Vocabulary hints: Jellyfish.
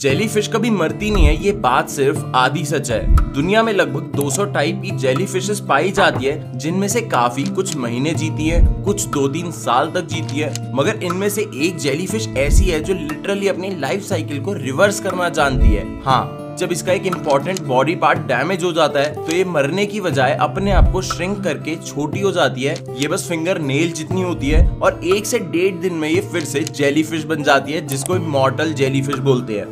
Jellyfish कभी मरती नहीं है, ये बात सिर्फ आधी सच है। दुनिया में लगभग 200 टाइप की जेलीफिशेस पाई जाती है, जिनमें से काफी कुछ महीने जीती है, कुछ 2-3 साल तक जीती है, मगर इनमें से एक जेलीफिश ऐसी है जो लिटरली अपनी लाइफ साइकिल को रिवर्स करना जानती है। हाँ, जब इसका एक इम्पोर्टेंट बॉडी पार्ट डैमेज हो जाता है तो ये मरने की बजाय अपने आप को श्रिंक करके छोटी हो जाती है। ये बस फिंगर नेल जितनी होती है और 1 से 1.5 दिन में ये फिर से जेलीफिश बन जाती है, जिसको इमॉर्टल जेलीफिश बोलते हैं।